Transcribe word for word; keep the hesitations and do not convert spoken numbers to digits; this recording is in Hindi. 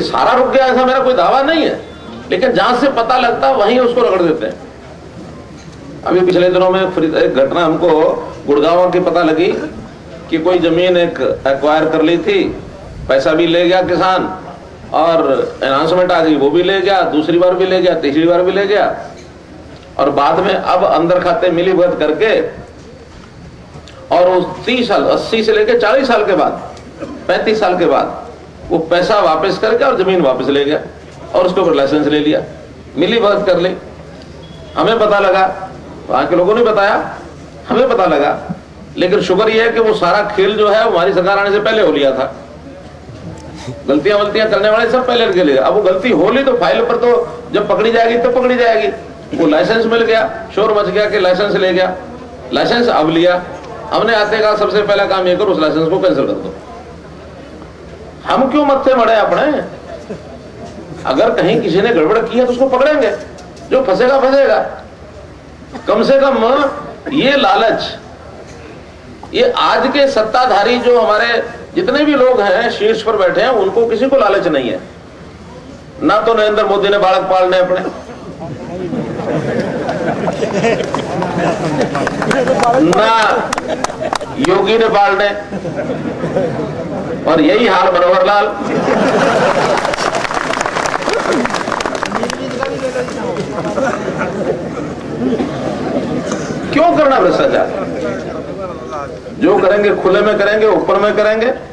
सारा रुक गया ऐसा मेरा कोई दावा नहीं है, लेकिन जहां से पता लगता वहीं उसको रगड़ देते हैं। अभी पिछले दिनों में एक घटना हमको गुड़गांव की पता लगी कि कोई जमीन एक एक्वायर कर ली थी, पैसा भी ले गया किसान और अनाउंसमेंट आ गई, वो भी ले गया, दूसरी बार भी ले गया, तीसरी बार भी ले गया और बाद में अब अंदर खाते मिलीभगत करके और उस तीस साल अस्सी से लेकर चालीस साल के बाद पैंतीस साल के बाद वो पैसा वापस करके और जमीन वापस ले गया और उसके ऊपर लाइसेंस ले लिया, मिलीभगत कर ली। हमें पता लगा, वहां के लोगों ने बताया, हमें पता लगा, लेकिन शुक्र यह है कि वो सारा खेल जो है हमारी सरकार आने से पहले हो लिया था। गलतियां वलतियां करने वाले सब पहले के लिए, अब वो गलती हो ली तो फाइल पर तो जब पकड़ी जाएगी तो पकड़ी जाएगी। वो लाइसेंस मिल गया, शोर मच गया कि लाइसेंस ले गया, लाइसेंस अब लिया। हमने आते का सबसे पहला काम ये करो, उस लाइसेंस को कैंसिल कर दो। हम क्यों मत्थे मरे अपने, अगर कहीं किसी ने गड़बड़ की है तो उसको पकड़ेंगे, जो फंसेगा फंसेगा। कम से कम ये लालच, ये आज के सत्ताधारी जो हमारे जितने भी लोग हैं शीर्ष पर बैठे हैं उनको किसी को लालच नहीं है। ना तो नरेंद्र मोदी ने बालक पालने अपने, ना योगी ने पालने, और यही हाल मनोहर लाल। क्यों करना भ्रष्टाचार? जो करेंगे खुले में करेंगे, ऊपर में करेंगे।